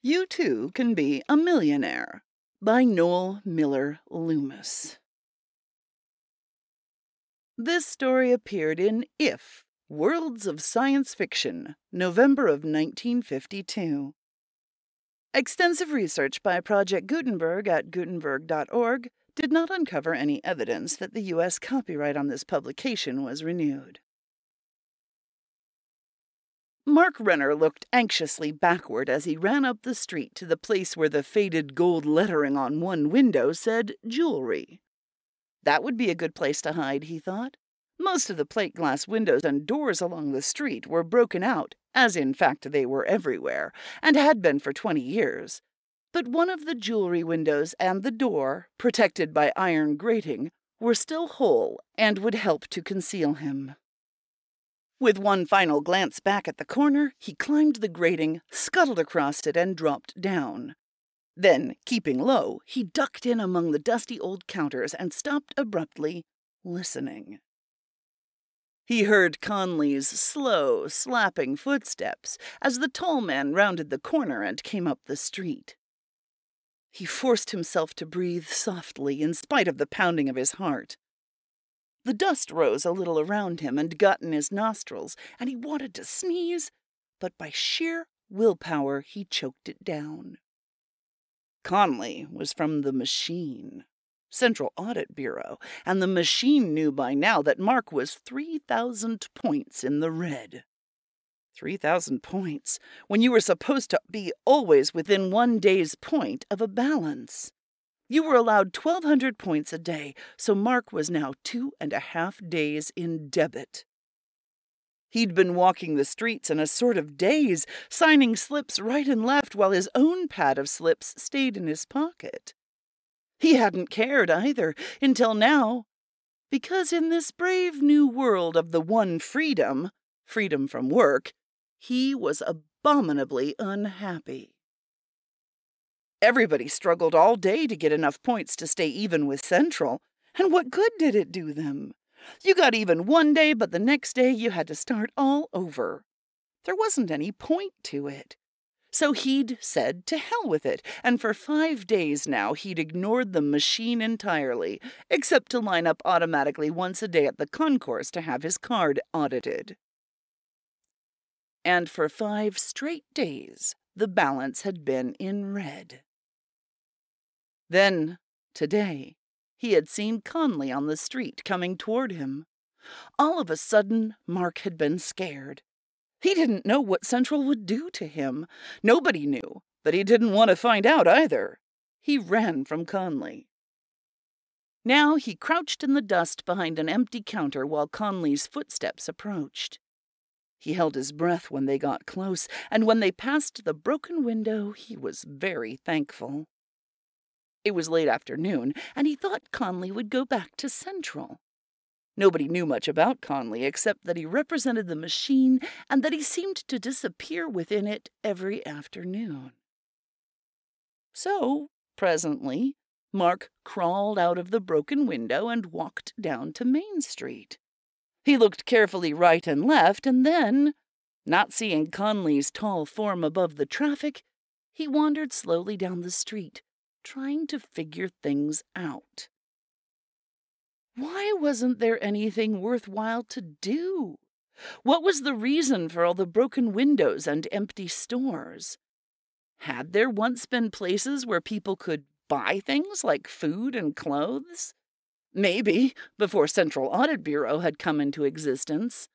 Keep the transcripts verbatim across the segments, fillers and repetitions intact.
You Too Can Be a Millionaire by Noel Miller Loomis. This story appeared in If, Worlds of Science Fiction, November of nineteen fifty-two. Extensive research by Project Gutenberg at gutenberg dot org did not uncover any evidence that the U S copyright on this publication was renewed. Mark Renner looked anxiously backward as he ran up the street to the place where the faded gold lettering on one window said jewelry. That would be a good place to hide, he thought. Most of the plate glass windows and doors along the street were broken out, as in fact they were everywhere, and had been for twenty years. But one of the jewelry windows and the door, protected by iron grating, were still whole and would help to conceal him. With one final glance back at the corner, he climbed the grating, scuttled across it, and dropped down. Then, keeping low, he ducked in among the dusty old counters and stopped abruptly, listening. He heard Conley's slow, slapping footsteps as the tall man rounded the corner and came up the street. He forced himself to breathe softly in spite of the pounding of his heart. The dust rose a little around him and got in his nostrils, and he wanted to sneeze, but by sheer willpower he choked it down. Conley was from the Machine, Central Audit Bureau, and the Machine knew by now that Mark was three thousand points in the red. three thousand points, when you were supposed to be always within one day's point of a balance. You were allowed twelve hundred points a day, so Mark was now two and a half days in debit. He'd been walking the streets in a sort of daze, signing slips right and left while his own pad of slips stayed in his pocket. He hadn't cared either, until now, because in this brave new world of the one freedom, freedom from work, he was abominably unhappy. Everybody struggled all day to get enough points to stay even with Central, and what good did it do them? You got even one day, but the next day you had to start all over. There wasn't any point to it. So he'd said to hell with it, and for five days now he'd ignored the Machine entirely, except to line up automatically once a day at the concourse to have his card audited. And for five straight days, the balance had been in red. Then, today, he had seen Conley on the street coming toward him. All of a sudden, Mark had been scared. He didn't know what Central would do to him. Nobody knew, but he didn't want to find out either. He ran from Conley. Now he crouched in the dust behind an empty counter while Conley's footsteps approached. He held his breath when they got close, and when they passed the broken window, he was very thankful. It was late afternoon, and he thought Conley would go back to Central. Nobody knew much about Conley except that he represented the Machine and that he seemed to disappear within it every afternoon. So, presently, Mark crawled out of the broken window and walked down to Main Street. He looked carefully right and left, and then, not seeing Conley's tall form above the traffic, he wandered slowly down the street, trying to figure things out. Why wasn't there anything worthwhile to do? What was the reason for all the broken windows and empty stores? Had there once been places where people could buy things like food and clothes? Maybe, before Central Audit Bureau had come into existence.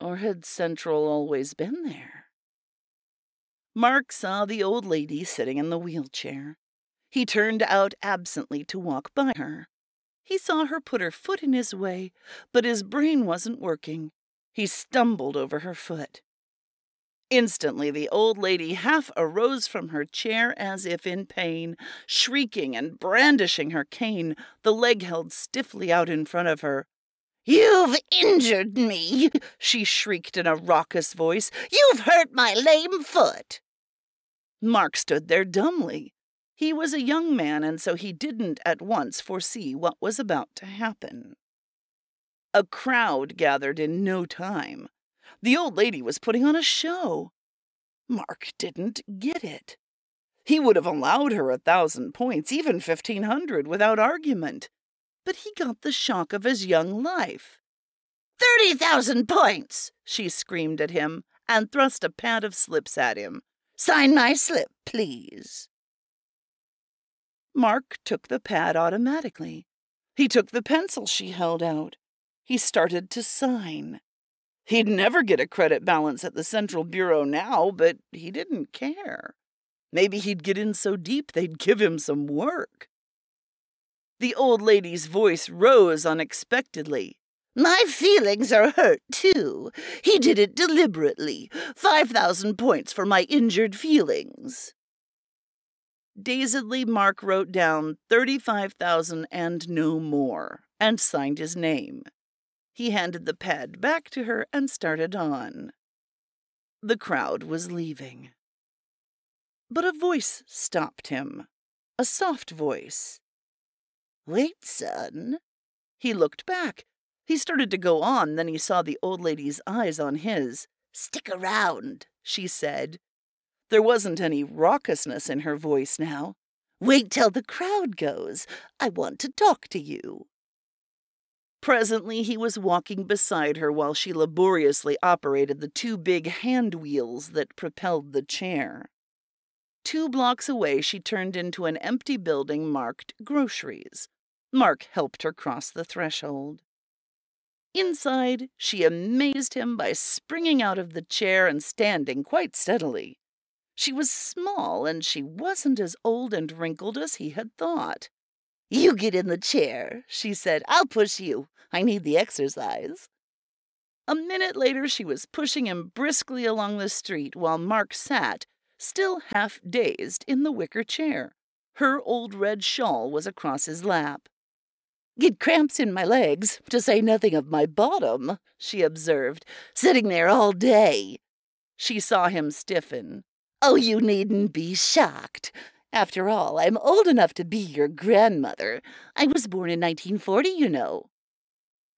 Or had Central always been there? Mark saw the old lady sitting in the wheelchair. He turned out absently to walk by her. He saw her put her foot in his way, but his brain wasn't working. He stumbled over her foot. Instantly, the old lady half arose from her chair as if in pain, shrieking and brandishing her cane, the leg held stiffly out in front of her. "You've injured me," she shrieked in a raucous voice. "You've hurt my lame foot." Mark stood there dumbly. He was a young man, and so he didn't at once foresee what was about to happen. A crowd gathered in no time. The old lady was putting on a show. Mark didn't get it. He would have allowed her a thousand points, even fifteen hundred, without argument. But he got the shock of his young life. Thirty thousand points, she screamed at him, and thrust a pad of slips at him. Sign my slip, please. Mark took the pad automatically. He took the pencil she held out. He started to sign. He'd never get a credit balance at the Central Bureau now, but he didn't care. Maybe he'd get in so deep they'd give him some work. The old lady's voice rose unexpectedly. My feelings are hurt, too. He did it deliberately. Five thousand points for my injured feelings. Dazedly, Mark wrote down thirty-five thousand and no more, and signed his name. He handed the pad back to her and started on. The crowd was leaving. But a voice stopped him, a soft voice. Wait, son. He looked back. He started to go on, then he saw the old lady's eyes on his. Stick around, she said. There wasn't any raucousness in her voice now. Wait till the crowd goes. I want to talk to you. Presently, he was walking beside her while she laboriously operated the two big hand wheels that propelled the chair. Two blocks away, she turned into an empty building marked groceries. Mark helped her cross the threshold. Inside, she amazed him by springing out of the chair and standing quite steadily. She was small, and she wasn't as old and wrinkled as he had thought. You get in the chair, she said. I'll push you. I need the exercise. A minute later, she was pushing him briskly along the street while Mark sat, still half dazed, in the wicker chair. Her old red shawl was across his lap. Get cramps in my legs, to say nothing of my bottom, she observed, sitting there all day. She saw him stiffen. Oh, you needn't be shocked. After all, I'm old enough to be your grandmother. I was born in nineteen forty, you know.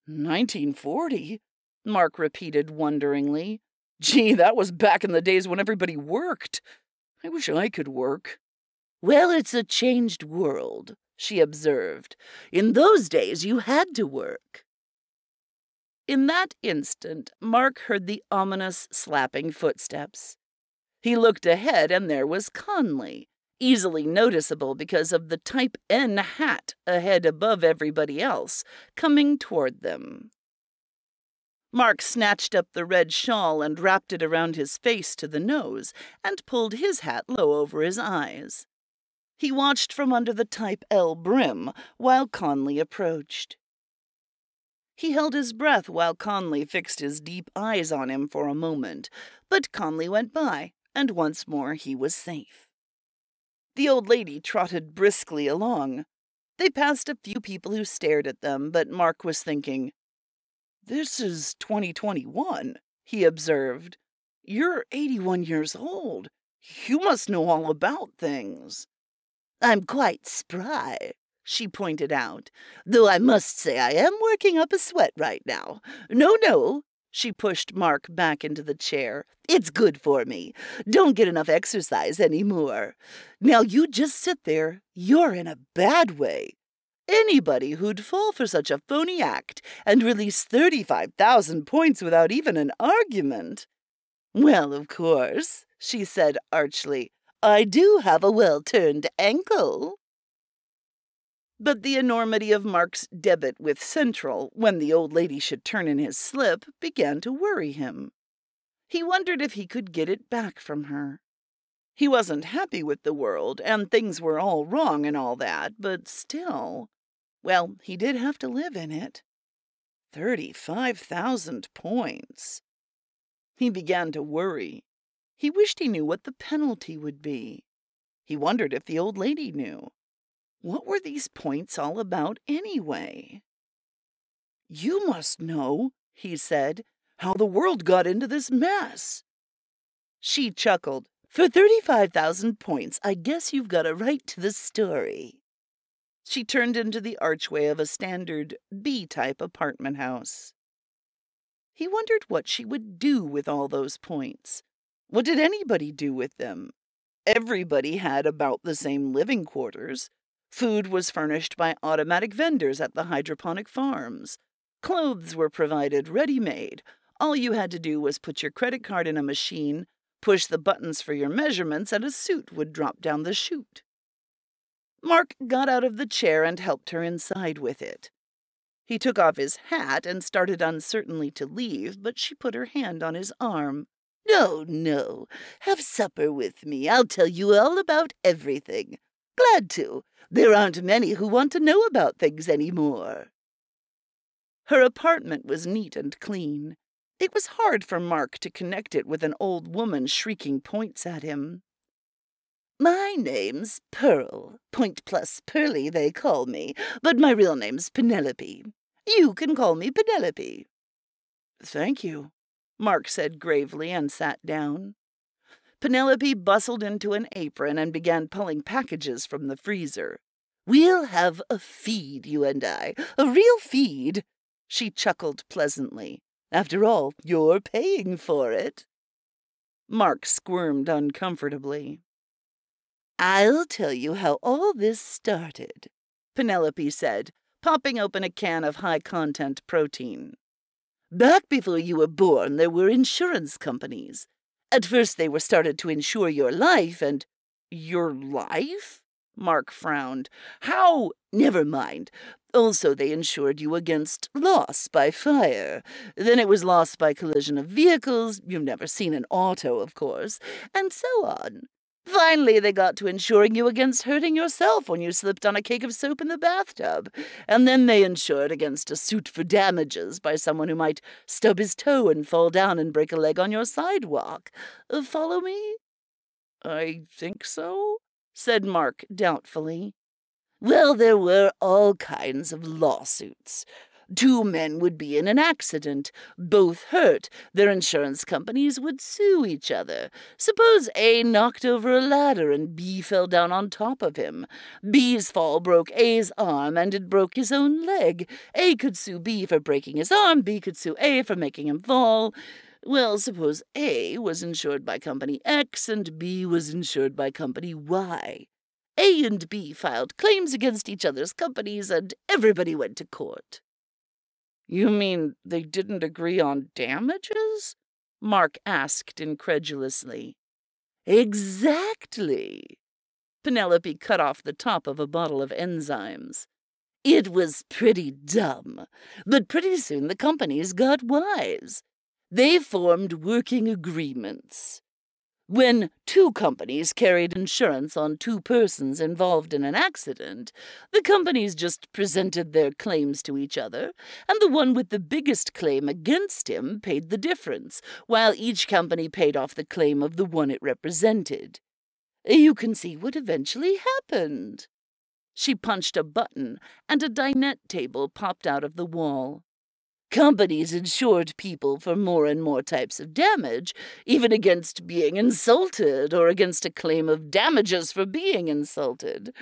nineteen forty? Mark repeated wonderingly. Gee, that was back in the days when everybody worked. I wish I could work. Well, it's a changed world, she observed. In those days, you had to work. In that instant, Mark heard the ominous slapping footsteps. He looked ahead, and there was Conley, easily noticeable because of the Type N hat a head above everybody else, coming toward them. Mark snatched up the red shawl and wrapped it around his face to the nose, and pulled his hat low over his eyes. He watched from under the Type L brim while Conley approached. He held his breath while Conley fixed his deep eyes on him for a moment, but Conley went by, and once more he was safe. The old lady trotted briskly along. They passed a few people who stared at them, but Mark was thinking, This is twenty twenty-one, he observed. You're eighty-one years old. You must know all about things. I'm quite spry, she pointed out, though I must say I am working up a sweat right now. No, no, she pushed Mark back into the chair. It's good for me. Don't get enough exercise anymore. Now you just sit there. You're in a bad way. Anybody who'd fall for such a phony act and release thirty-five thousand points without even an argument. Well, of course, she said archly. I do have a well-turned ankle. But the enormity of Mark's debit with Central, when the old lady should turn in his slip, began to worry him. He wondered if he could get it back from her. He wasn't happy with the world, and things were all wrong and all that, but still, well, he did have to live in it. Thirty-five thousand points. He began to worry. He wished he knew what the penalty would be. He wondered if the old lady knew. What were these points all about anyway? You must know, he said, how the world got into this mess. She chuckled. For thirty-five thousand points, I guess you've got a right to the story. She turned into the archway of a standard B-type apartment house. He wondered what she would do with all those points. What did anybody do with them? Everybody had about the same living quarters. Food was furnished by automatic vendors at the hydroponic farms. Clothes were provided ready-made. All you had to do was put your credit card in a machine, push the buttons for your measurements, and a suit would drop down the chute. Mark got out of the chair and helped her inside with it. He took off his hat and started uncertainly to leave, but she put her hand on his arm. "No, no. Have supper with me. I'll tell you all about everything. Glad to. There aren't many who want to know about things anymore." Her apartment was neat and clean. It was hard for Mark to connect it with an old woman shrieking points at him. "My name's Pearl. Point plus Pearly, they call me, but my real name's Penelope. You can call me Penelope." "Thank you," Mark said gravely and sat down. Penelope bustled into an apron and began pulling packages from the freezer. "We'll have a feed, you and I. A real feed." She chuckled pleasantly. "After all, you're paying for it." Mark squirmed uncomfortably. "I'll tell you how all this started," Penelope said, popping open a can of high-content protein. "Back before you were born, there were insurance companies. At first they were started to insure your life and—" "Your life?" Mark frowned. "How—" "Never mind. Also they insured you against loss by fire. Then it was loss by collision of vehicles. You've never seen an auto, of course. And so on. Finally, they got to insuring you against hurting yourself when you slipped on a cake of soap in the bathtub. And then they insured against a suit for damages by someone who might stub his toe and fall down and break a leg on your sidewalk. Uh, follow me?" "I think so," said Mark doubtfully. "Well, there were all kinds of lawsuits. Two men would be in an accident, both hurt. Their insurance companies would sue each other. Suppose A knocked over a ladder and B fell down on top of him. B's fall broke A's arm and it broke his own leg. A could sue B for breaking his arm, B could sue A for making him fall. Well, suppose A was insured by company X and B was insured by company Y. A and B filed claims against each other's companies and everybody went to court." "You mean they didn't agree on damages?" Mark asked incredulously. "Exactly." Penelope cut off the top of a bottle of enzymes. "It was pretty dumb, but pretty soon the companies got wise. They formed working agreements. When two companies carried insurance on two persons involved in an accident, the companies just presented their claims to each other, and the one with the biggest claim against him paid the difference, while each company paid off the claim of the one it represented. You can see what eventually happened." She punched a button, and a dinette table popped out of the wall. "Companies insured people for more and more types of damage, even against being insulted or against a claim of damages for being insulted.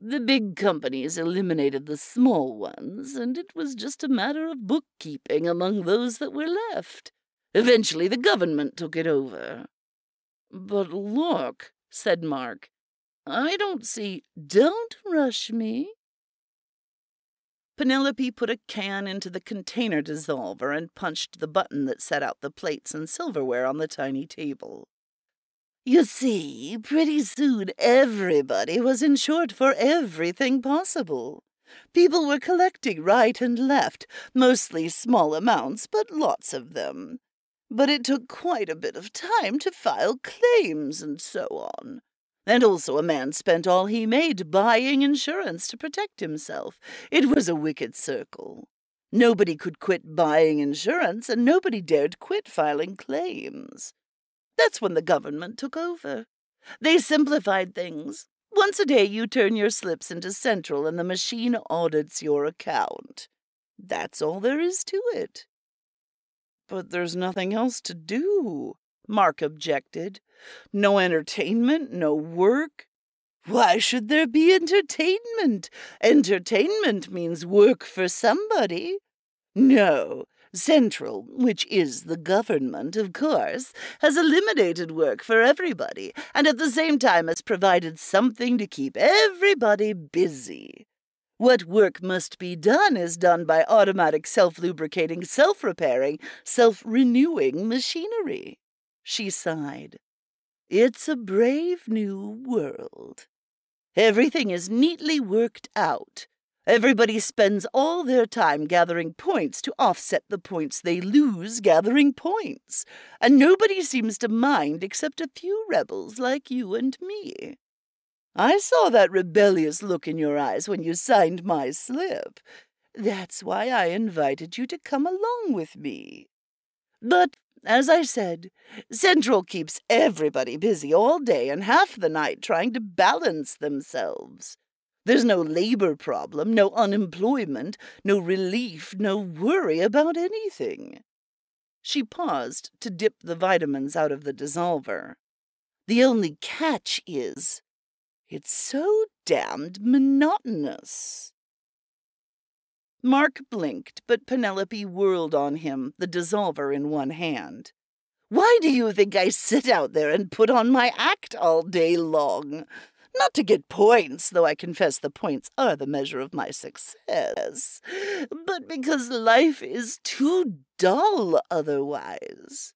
The big companies eliminated the small ones, and it was just a matter of bookkeeping among those that were left. Eventually the government took it over." "But look," said Mark, "I don't see—" "Don't rush me." Penelope put a can into the container dissolver and punched the button that set out the plates and silverware on the tiny table. "You see, pretty soon everybody was insured for everything possible. People were collecting right and left, mostly small amounts, but lots of them. But it took quite a bit of time to file claims and so on. And also a man spent all he made buying insurance to protect himself. It was a wicked circle. Nobody could quit buying insurance, and nobody dared quit filing claims. That's when the government took over. They simplified things. Once a day you turn your slips into Central, and the machine audits your account. That's all there is to it." "But there's nothing else to do," Mark objected. "No entertainment, no work." "Why should there be entertainment? Entertainment means work for somebody. No, Central, which is the government, of course, has eliminated work for everybody, and at the same time has provided something to keep everybody busy. What work must be done is done by automatic self-lubricating, self-repairing, self-renewing machinery. She sighed. It's a brave new world. Everything is neatly worked out. Everybody spends all their time gathering points to offset the points they lose gathering points, and nobody seems to mind except a few rebels like you and me. I saw that rebellious look in your eyes when you signed my slip. That's why I invited you to come along with me. But, as I said, Central keeps everybody busy all day and half the night trying to balance themselves. There's no labor problem, no unemployment, no relief, no worry about anything. She paused to dip the vitamins out of the dissolver. The only catch is, it's so damned monotonous. Mark blinked, but Penelope whirled on him, the dissolver in one hand. Why do you think I sit out there and put on my act all day long? Not to get points, though I confess the points are the measure of my success, but because life is too dull otherwise.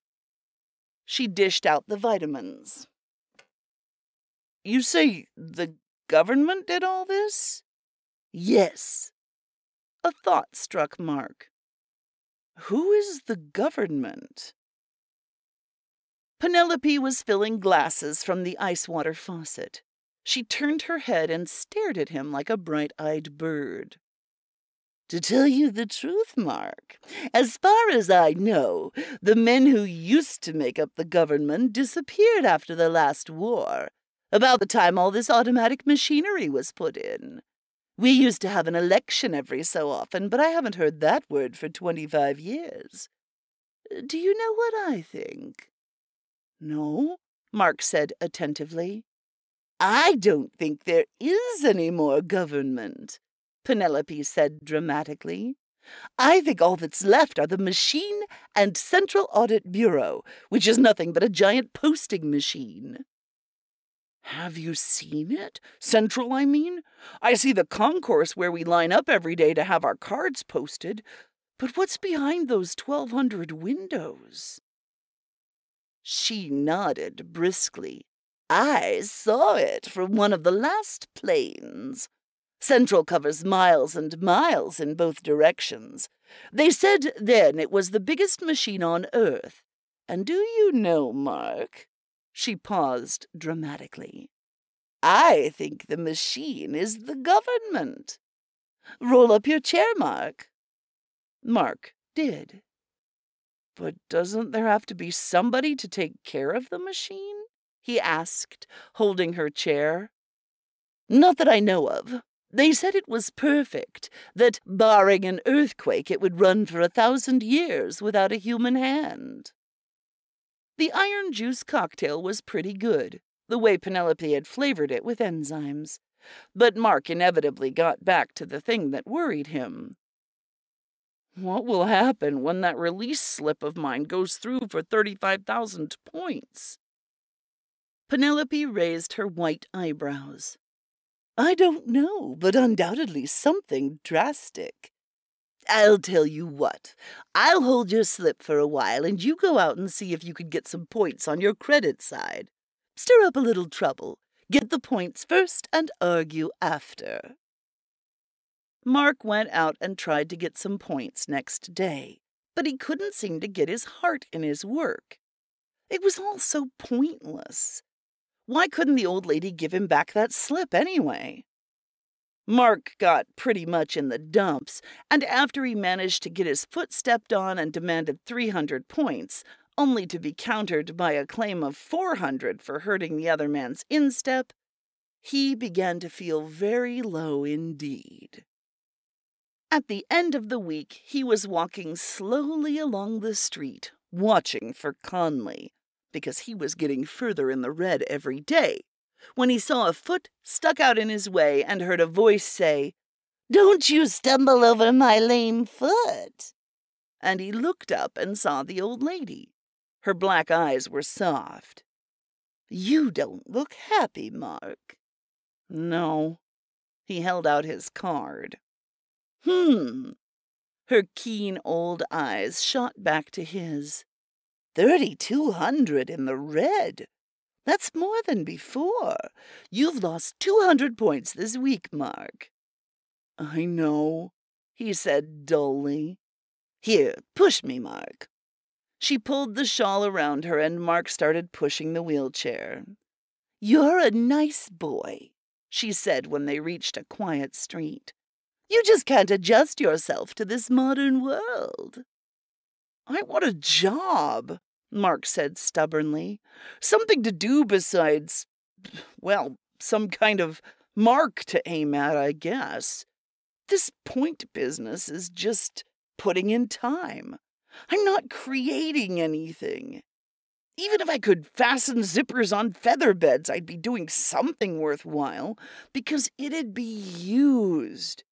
She dished out the vitamins. You say the government did all this? Yes. A thought struck Mark. Who is the government? Penelope was filling glasses from the ice water faucet. She turned her head and stared at him like a bright-eyed bird. To tell you the truth, Mark, as far as I know, the men who used to make up the government disappeared after the last war, about the time all this automatic machinery was put in. We used to have an election every so often, but I haven't heard that word for twenty-five years. Do you know what I think? No, Mark said attentively. I don't think there is any more government, Penelope said dramatically. I think all that's left are the machine and Central Audit Bureau, which is nothing but a giant posting machine. Have you seen it? Central, I mean? I see the concourse where we line up every day to have our cards posted. But what's behind those twelve hundred windows? She nodded briskly. I saw it from one of the last planes. Central covers miles and miles in both directions. They said then it was the biggest machine on Earth. And do you know, Mark? She paused dramatically. I think the machine is the government. Roll up your chair, Mark. Mark did. But doesn't there have to be somebody to take care of the machine? He asked, holding her chair. Not that I know of. They said it was perfect, that barring an earthquake it would run for a thousand years without a human hand. The iron juice cocktail was pretty good, the way Penelope had flavored it with enzymes. But Mark inevitably got back to the thing that worried him. What will happen when that release slip of mine goes through for thirty-five thousand points? Penelope raised her white eyebrows. I don't know, but undoubtedly something drastic. I'll tell you what. I'll hold your slip for a while, and you go out and see if you can get some points on your credit side. Stir up a little trouble. Get the points first and argue after. Mark went out and tried to get some points next day, but he couldn't seem to get his heart in his work. It was all so pointless. Why couldn't the old lady give him back that slip anyway? Mark got pretty much in the dumps, and after he managed to get his foot stepped on and demanded three hundred points, only to be countered by a claim of four hundred for hurting the other man's instep, he began to feel very low indeed. At the end of the week, he was walking slowly along the street, watching for Conley, because he was getting further in the red every day, when he saw a foot stuck out in his way and heard a voice say, "Don't you stumble over my lame foot." and he looked up and saw the old lady. Her black eyes were soft. "You don't look happy, Mark." "No." He held out his card. "Hmm." Her keen old eyes shot back to his. Thirty-two hundred in the red. That's more than before. You've lost two hundred points this week, Mark." "I know," he said dully. "Here, push me, Mark." She pulled the shawl around her, and Mark started pushing the wheelchair. "You're a nice boy," she said when they reached a quiet street. "You just can't adjust yourself to this modern world." "I want a job," Mark said stubbornly. "Something to do besides, well, some kind of mark to aim at, I guess. This point business is just putting in time. I'm not creating anything. Even if I could fasten zippers on feather beds, I'd be doing something worthwhile because it'd be used.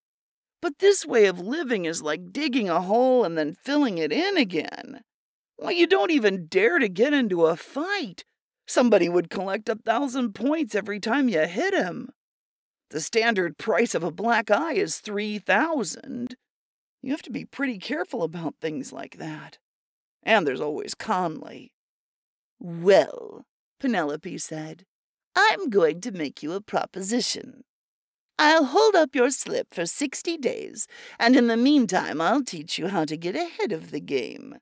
But this way of living is like digging a hole and then filling it in again. Why, you don't even dare to get into a fight. Somebody would collect a thousand points every time you hit him. The standard price of a black eye is three thousand. You have to be pretty careful about things like that. And there's always Conley." "Well," Penelope said, "I'm going to make you a proposition. I'll hold up your slip for sixty days, and in the meantime I'll teach you how to get ahead of the game.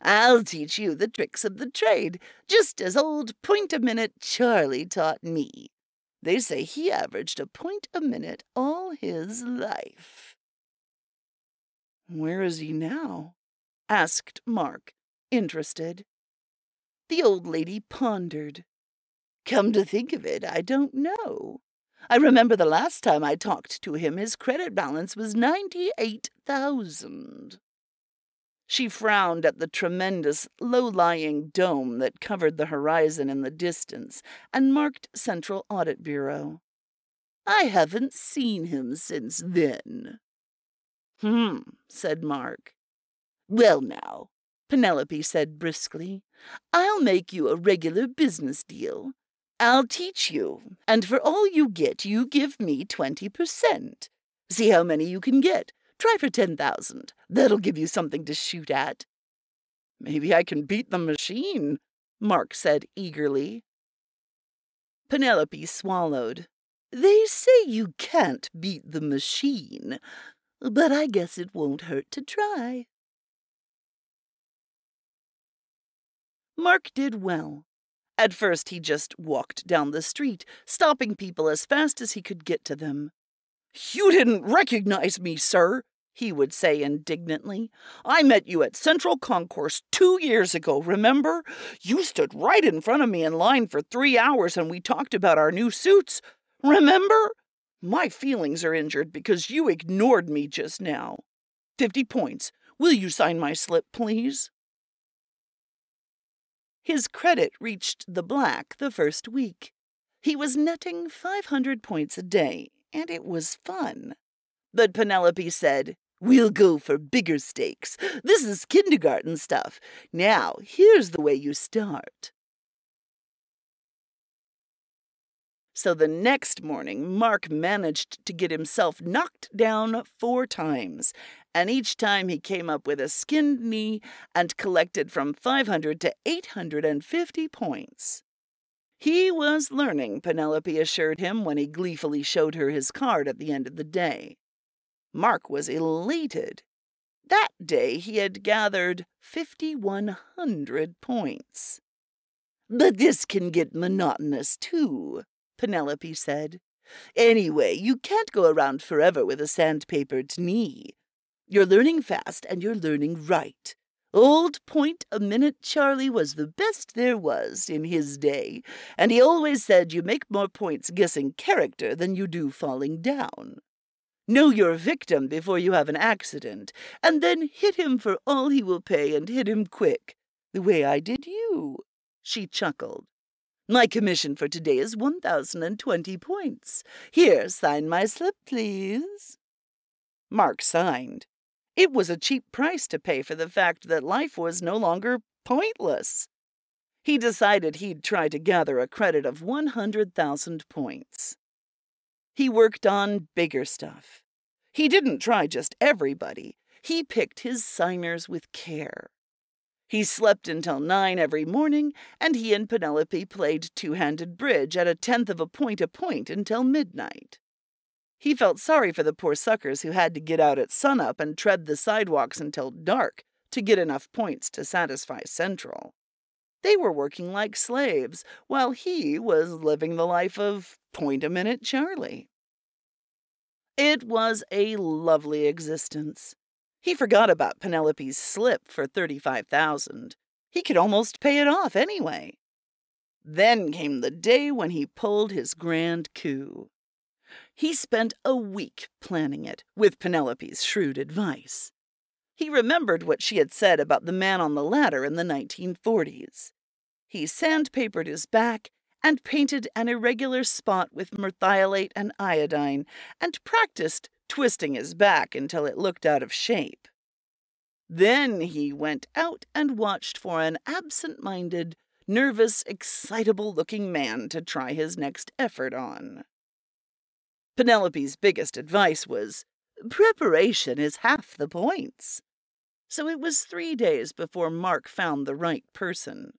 I'll teach you the tricks of the trade, just as old point-a-minute Charlie taught me. They say he averaged a point a minute all his life." "Where is he now?" asked Mark, interested. The old lady pondered. "Come to think of it, I don't know. I remember the last time I talked to him, his credit balance was ninety-eight thousand." She frowned at the tremendous, low-lying dome that covered the horizon in the distance and marked Central Audit Bureau. "I haven't seen him since then." "Hmm," said Mark. "Well now," Penelope said briskly, "I'll make you a regular business deal. I'll teach you, and for all you get, you give me twenty percent. See how many you can get. Try for ten thousand. That'll give you something to shoot at." "Maybe I can beat the machine," Mark said eagerly. Penelope swallowed. "They say you can't beat the machine, but I guess it won't hurt to try." Mark did well. At first he just walked down the street, stopping people as fast as he could get to them. "You didn't recognize me, sir," he would say indignantly. "I met you at Central Concourse two years ago, remember? You stood right in front of me in line for three hours and we talked about our new suits, remember? My feelings are injured because you ignored me just now. Fifty points. Will you sign my slip, please?" His credit reached the black the first week. He was netting five hundred points a day, and it was fun. But Penelope said, "We'll go for bigger stakes. This is kindergarten stuff. Now, here's the way you start." So the next morning, Mark managed to get himself knocked down four times, and each time he came up with a skinned knee and collected from five hundred to eight hundred fifty points. He was learning, Penelope assured him when he gleefully showed her his card at the end of the day. Mark was elated. That day he had gathered five thousand one hundred points. "But this can get monotonous, too," Penelope said. "Anyway, you can't go around forever with a sandpapered knee. You're learning fast and you're learning right. Old point-a-minute Charlie was the best there was in his day, and he always said you make more points guessing character than you do falling down. Know your victim before you have an accident, and then hit him for all he will pay and hit him quick, the way I did you," she chuckled. "My commission for today is one thousand twenty points. Here, sign my slip, please." Mark signed. It was a cheap price to pay for the fact that life was no longer pointless. He decided he'd try to gather a credit of one hundred thousand points. He worked on bigger stuff. He didn't try just everybody. He picked his signers with care. He slept until nine every morning, and he and Penelope played two-handed bridge at a tenth of a point a point until midnight. He felt sorry for the poor suckers who had to get out at sunup and tread the sidewalks until dark to get enough points to satisfy Central. They were working like slaves, while he was living the life of point-a-minute Charlie. It was a lovely existence. He forgot about Penelope's slip for thirty-five thousand dollars. He could almost pay it off anyway. Then came the day when he pulled his grand coup. He spent a week planning it, with Penelope's shrewd advice. He remembered what she had said about the man on the ladder in the nineteen forties. He sandpapered his back and painted an irregular spot with merthiolate and iodine, and practiced twisting his back until it looked out of shape. Then he went out and watched for an absent-minded, nervous, excitable-looking man to try his next effort on. Penelope's biggest advice was, preparation is half the points. So it was three days before Mark found the right person.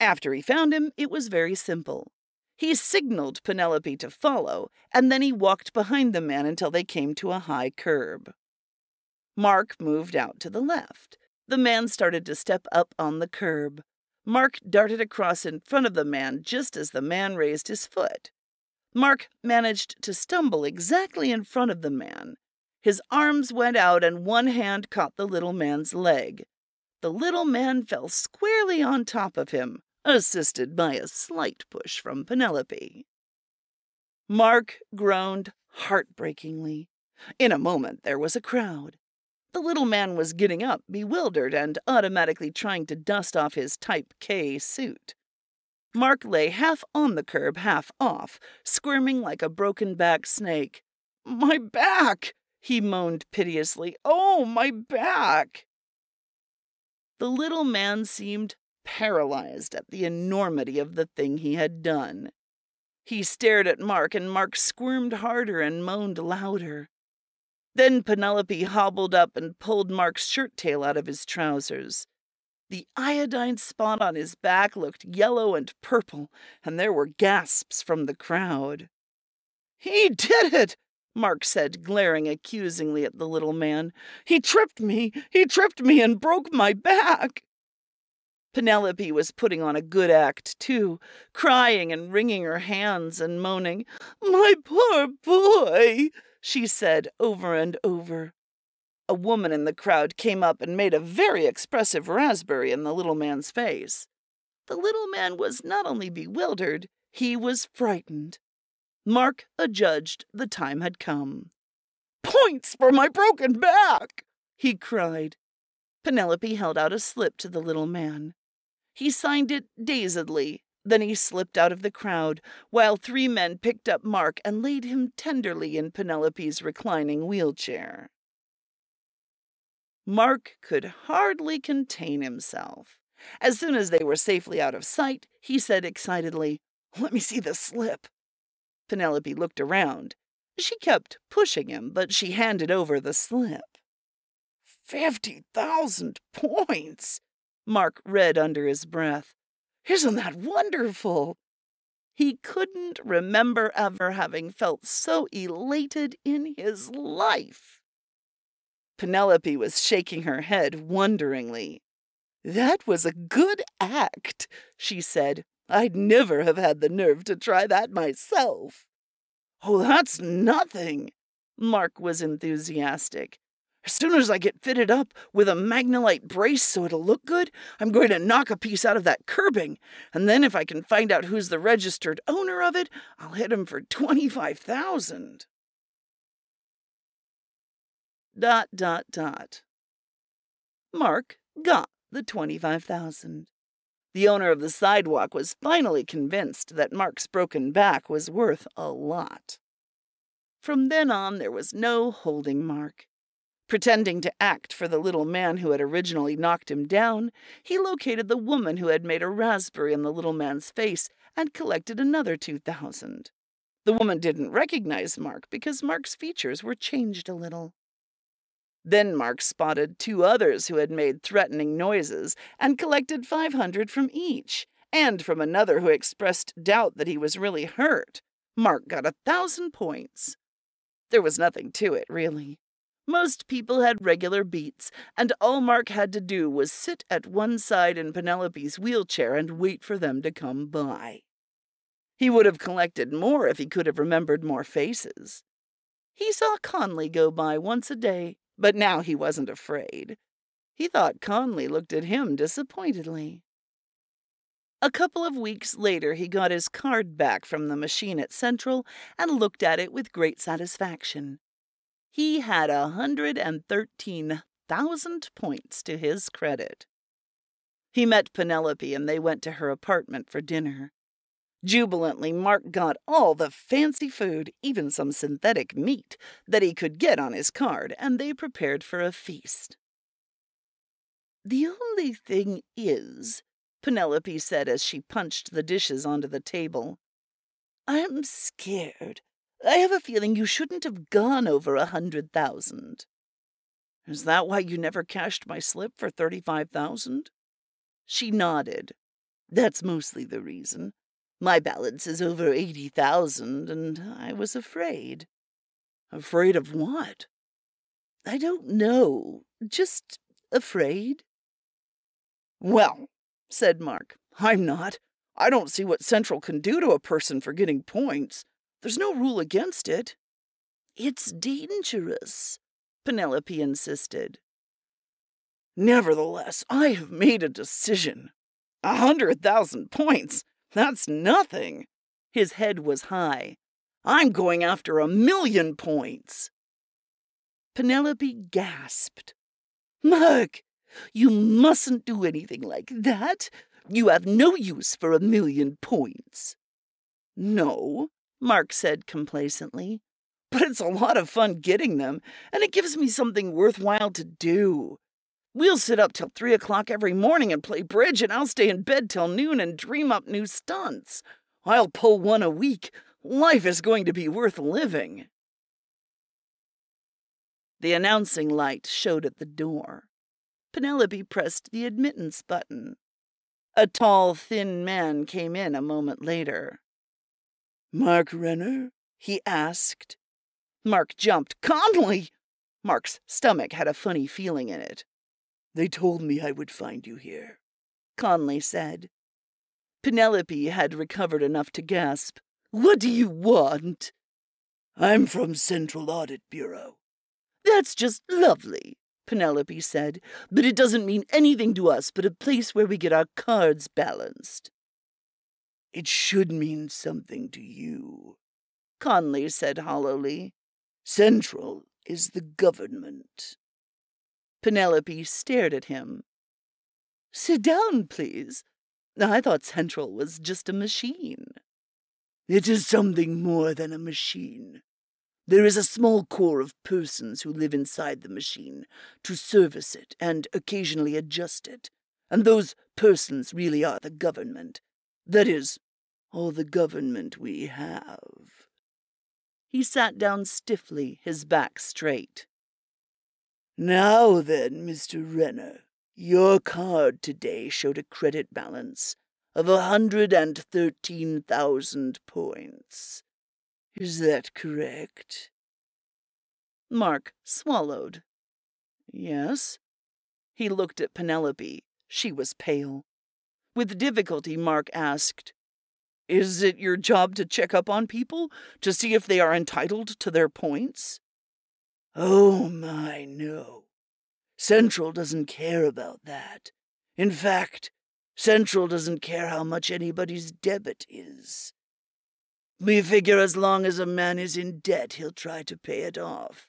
After he found him, it was very simple. He signaled Penelope to follow, and then he walked behind the man until they came to a high curb. Mark moved out to the left. The man started to step up on the curb. Mark darted across in front of the man just as the man raised his foot. Mark managed to stumble exactly in front of the man. His arms went out and one hand caught the little man's leg. The little man fell squarely on top of him, assisted by a slight push from Penelope. Mark groaned heartbreakingly. In a moment there was a crowd. The little man was getting up, bewildered, and automatically trying to dust off his Type K suit. Mark lay half on the curb, half off, squirming like a broken-back snake. "My back!" he moaned piteously. "Oh, my back!" The little man seemed paralyzed at the enormity of the thing he had done. He stared at Mark, and Mark squirmed harder and moaned louder. Then Penelope hobbled up and pulled Mark's shirt tail out of his trousers. The iodine spot on his back looked yellow and purple, and there were gasps from the crowd. "He did it!" Mark said, glaring accusingly at the little man. "He tripped me! He tripped me and broke my back!" Penelope was putting on a good act, too, crying and wringing her hands and moaning. "My poor boy!" she said over and over. A woman in the crowd came up and made a very expressive raspberry in the little man's face. The little man was not only bewildered, he was frightened. Mark adjudged the time had come. "Points for my broken back!" he cried. Penelope held out a slip to the little man. He signed it dazedly, then he slipped out of the crowd, while three men picked up Mark and laid him tenderly in Penelope's reclining wheelchair. Mark could hardly contain himself. As soon as they were safely out of sight, he said excitedly, "Let me see the slip." Penelope looked around. She kept pushing him, but she handed over the slip. Fifty thousand points, Mark read under his breath. "Isn't that wonderful?" He couldn't remember ever having felt so elated in his life. Penelope was shaking her head wonderingly. "That was a good act," she said. "I'd never have had the nerve to try that myself." "Oh, that's nothing," Mark was enthusiastic. "As soon as I get fitted up with a magnolite brace so it'll look good, I'm going to knock a piece out of that curbing, and then if I can find out who's the registered owner of it, I'll hit him for twenty-five thousand dollars. Dot, dot, dot. Mark got the twenty-five thousand dollars. The owner of the sidewalk was finally convinced that Mark's broken back was worth a lot. From then on, there was no holding Mark. Pretending to act for the little man who had originally knocked him down, he located the woman who had made a raspberry on the little man's face and collected another two thousand. The woman didn't recognize Mark because Mark's features were changed a little. Then Mark spotted two others who had made threatening noises and collected five hundred from each, and from another who expressed doubt that he was really hurt. Mark got a thousand points. There was nothing to it, really. Most people had regular beats, and all Mark had to do was sit at one side in Penelope's wheelchair and wait for them to come by. He would have collected more if he could have remembered more faces. He saw Conley go by once a day, but now he wasn't afraid. He thought Conley looked at him disappointedly. A couple of weeks later, he got his card back from the machine at Central and looked at it with great satisfaction. He had a hundred and thirteen thousand points to his credit. He met Penelope and they went to her apartment for dinner. Jubilantly, Mark got all the fancy food, even some synthetic meat, that he could get on his card, and they prepared for a feast. "The only thing is," Penelope said as she punched the dishes onto the table, "I'm scared. I have a feeling you shouldn't have gone over a hundred thousand." "Is that why you never cashed my slip for thirty-five thousand?" She nodded. "That's mostly the reason. My balance is over eighty thousand, and I was afraid." "Afraid of what?" "I don't know. Just afraid." "Well," said Mark, "I'm not. I don't see what Central can do to a person for getting points. There's no rule against it." "It's dangerous," Penelope insisted. "Nevertheless, I have made a decision. A hundred thousand points? That's nothing." His head was high. "I'm going after a million points." Penelope gasped. "Mark, you mustn't do anything like that. You have no use for a million points." "No," Mark said complacently, "but it's a lot of fun getting them, and it gives me something worthwhile to do. We'll sit up till three o'clock every morning and play bridge, and I'll stay in bed till noon and dream up new stunts. I'll pull one a week. Life is going to be worth living." The announcing light showed at the door. Penelope pressed the admittance button. A tall, thin man came in a moment later. "Mark Renner?" he asked. Mark jumped. "Conley!" Mark's stomach had a funny feeling in it. "They told me I would find you here," Conley said. Penelope had recovered enough to gasp, "What do you want?" "I'm from Central Audit Bureau." "That's just lovely," Penelope said, "but it doesn't mean anything to us but a place where we get our cards balanced." "It should mean something to you," Conley said hollowly. "Central is the government." Penelope stared at him. "Sit down, please. I thought Central was just a machine." "It is something more than a machine. There is a small corps of persons who live inside the machine to service it and occasionally adjust it, and those persons really are the government. That is, all the government we have." He sat down stiffly, his back straight. "Now then, Mister Renner, your card today showed a credit balance of a hundred and thirteen thousand points. Is that correct?" Mark swallowed. "Yes." He looked at Penelope. She was pale. With difficulty, Mark asked, "Is it your job to check up on people, to see if they are entitled to their points?" "Oh, my, no. Central doesn't care about that. In fact, Central doesn't care how much anybody's debit is. We figure as long as a man is in debt, he'll try to pay it off.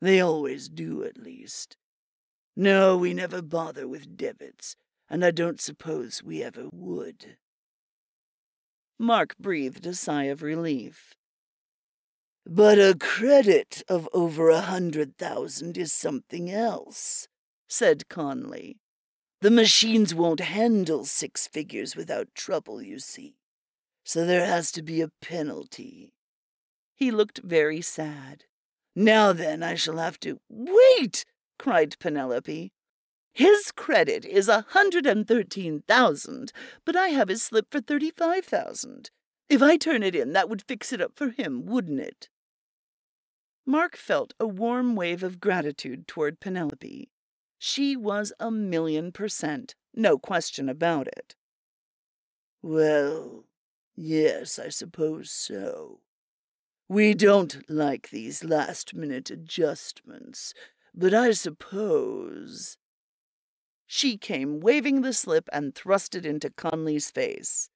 They always do, at least. No, we never bother with debits. And I don't suppose we ever would." Mark breathed a sigh of relief. But a credit of over a hundred thousand is something else, said Conley. The machines won't handle six figures without trouble, you see. So there has to be a penalty. He looked very sad. Now then, I shall have to... Wait! Cried Penelope. His credit is a hundred and thirteen thousand, but I have his slip for thirty-five thousand. If I turn it in, that would fix it up for him, wouldn't it? Mark felt a warm wave of gratitude toward Penelope. She was a million percent, no question about it. Well, yes, I suppose so. We don't like these last-minute adjustments, but I suppose... She came waving the slip and thrust it into Conley's face.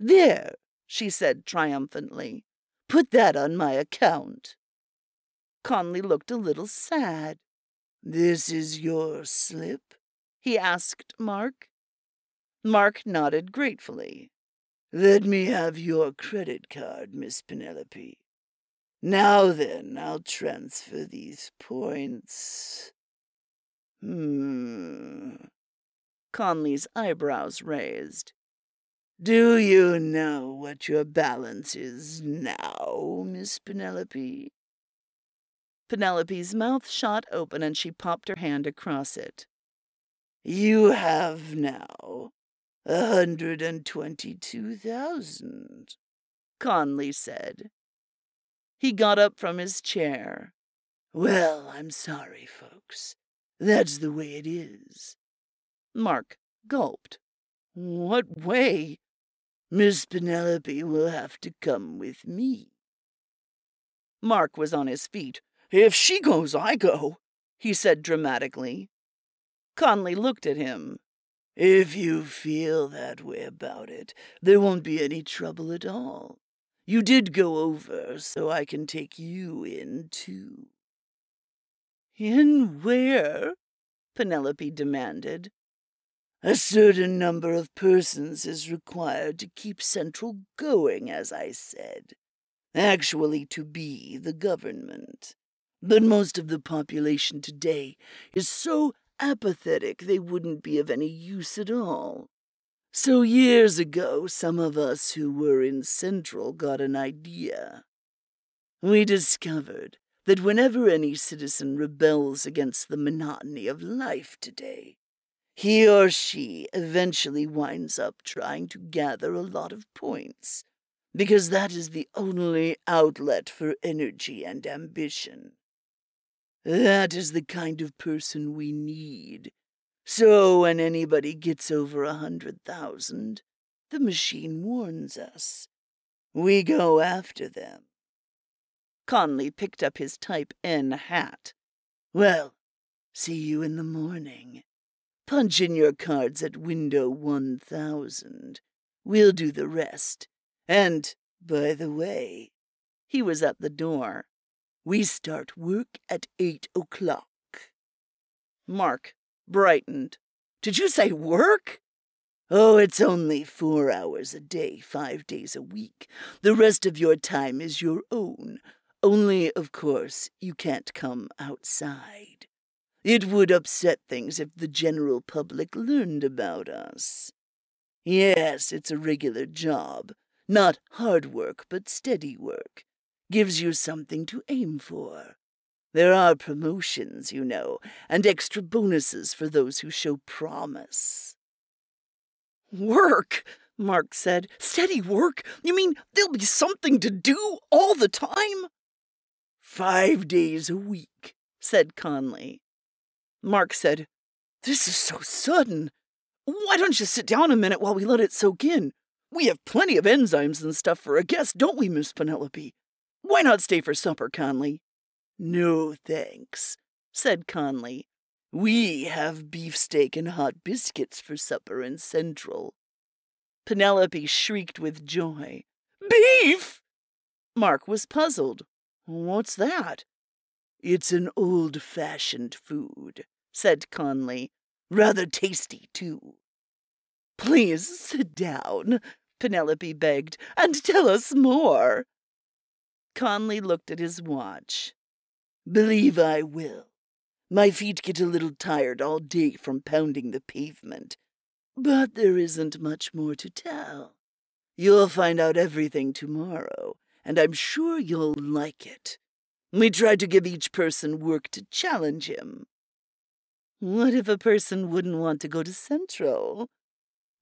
There, she said triumphantly. Put that on my account. Conley looked a little sad. This is your slip? He asked Mark. Mark nodded gratefully. Let me have your credit card, Miss Penelope. Now then, I'll transfer these points. Hmm. Conley's eyebrows raised. Do you know what your balance is now, Miss Penelope? Penelope's mouth shot open and she popped her hand across it. You have now a hundred and twenty-two thousand, Conley said. He got up from his chair. Well, I'm sorry, folks. That's the way it is. Mark gulped. What way? Miss Penelope will have to come with me. Mark was on his feet. If she goes, I go, he said dramatically. Conley looked at him. If you feel that way about it, there won't be any trouble at all. You did go over, so I can take you in, too. In where? Penelope demanded. A certain number of persons is required to keep Central going, as I said. Actually, to be the government. But most of the population today is so apathetic they wouldn't be of any use at all. So years ago, some of us who were in Central got an idea. We discovered that whenever any citizen rebels against the monotony of life today, he or she eventually winds up trying to gather a lot of points, because that is the only outlet for energy and ambition. That is the kind of person we need. So when anybody gets over a hundred thousand, the machine warns us. We go after them. Conley picked up his Type N hat. Well, see you in the morning. Punch in your cards at window one thousand. We'll do the rest. And, by the way, he was at the door. We start work at eight o'clock. Mark brightened. Did you say work? Oh, it's only four hours a day, five days a week. The rest of your time is your own. Only, of course, you can't come outside. It would upset things if the general public learned about us. Yes, it's a regular job. Not hard work, but steady work. Gives you something to aim for. There are promotions, you know, and extra bonuses for those who show promise. Work, Mark said. Steady work? You mean there'll be something to do all the time? Five days a week, said Conley. Mark said, This is so sudden. Why don't you sit down a minute while we let it soak in? We have plenty of enzymes and stuff for a guest, don't we, Miss Penelope? Why not stay for supper, Conley? No, thanks, said Conley. We have beefsteak and hot biscuits for supper in Central. Penelope shrieked with joy. Beef! Mark was puzzled. What's that? It's an old-fashioned food, said Conley. Rather tasty, too. Please sit down, Penelope begged, and tell us more. Conley looked at his watch. Believe I will. My feet get a little tired all day from pounding the pavement, but there isn't much more to tell. You'll find out everything tomorrow, and I'm sure you'll like it. We tried to give each person work to challenge him. What if a person wouldn't want to go to Central?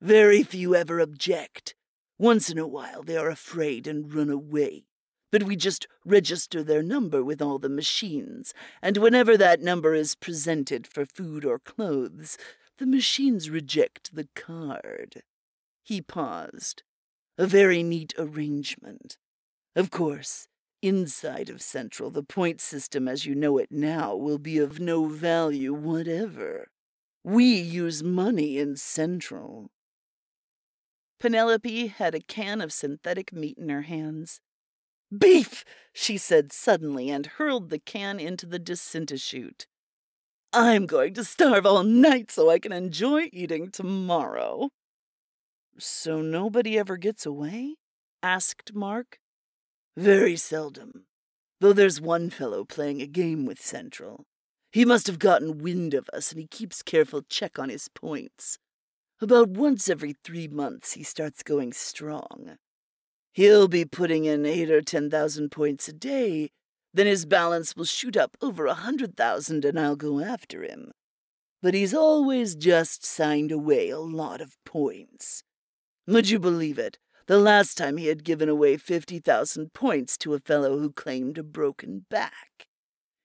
Very few ever object. Once in a while they are afraid and run away. But we just register their number with all the machines, and whenever that number is presented for food or clothes, the machines reject the card. He paused. A very neat arrangement. Of course, inside of Central, the point system as you know it now will be of no value whatever. We use money in Central. Penelope had a can of synthetic meat in her hands. Beef, she said suddenly and hurled the can into the DeSinta chute. I'm going to starve all night so I can enjoy eating tomorrow. So nobody ever gets away? Asked Mark. Very seldom, though there's one fellow playing a game with Central. He must have gotten wind of us and he keeps careful check on his points. About once every three months he starts going strong. He'll be putting in eight or ten thousand points a day. Then his balance will shoot up over a hundred thousand and I'll go after him. But he's always just signed away a lot of points. Would you believe it? The last time he had given away fifty thousand points to a fellow who claimed a broken back.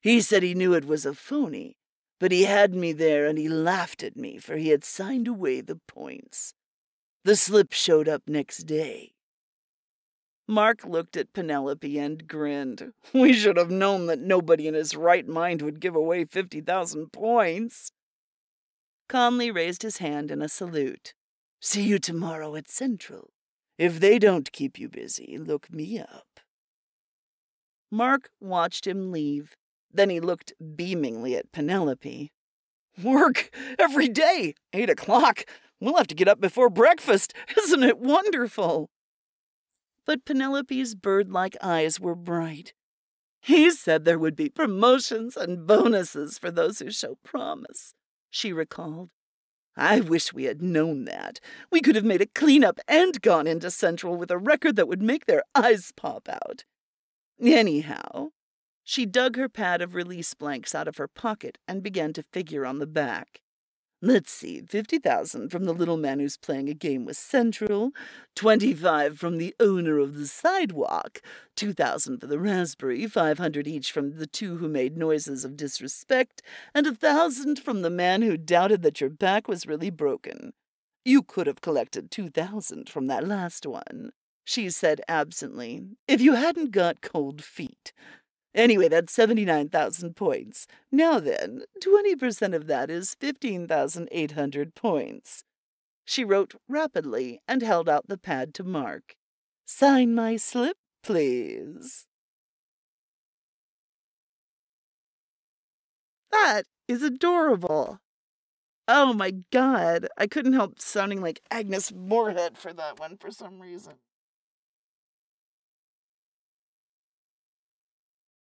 He said he knew it was a phony, but he had me there and he laughed at me for he had signed away the points. The slip showed up next day. Mark looked at Penelope and grinned. We should have known that nobody in his right mind would give away fifty thousand points. Conley raised his hand in a salute. See you tomorrow at Central. If they don't keep you busy, look me up. Mark watched him leave. Then he looked beamingly at Penelope. Work every day, eight o'clock. We'll have to get up before breakfast. Isn't it wonderful? But Penelope's bird-like eyes were bright. He said there would be promotions and bonuses for those who show promise, she recalled. I wish we had known that. We could have made a cleanup and gone into Central with a record that would make their eyes pop out. Anyhow, she dug her pad of release blanks out of her pocket and began to figure on the back. Let's see, fifty thousand from the little man who's playing a game with Central, twenty-five from the owner of the sidewalk, two thousand for the raspberry, five hundred each from the two who made noises of disrespect, and one thousand from the man who doubted that your back was really broken. You could have collected two thousand from that last one, she said absently, if you hadn't got cold feet. Anyway, that's seventy-nine thousand points. Now then, twenty percent of that is fifteen thousand eight hundred points. She wrote rapidly and held out the pad to Mark. Sign my slip, please. That is adorable. Oh my God, I couldn't help sounding like Agnes Moorehead for that one for some reason.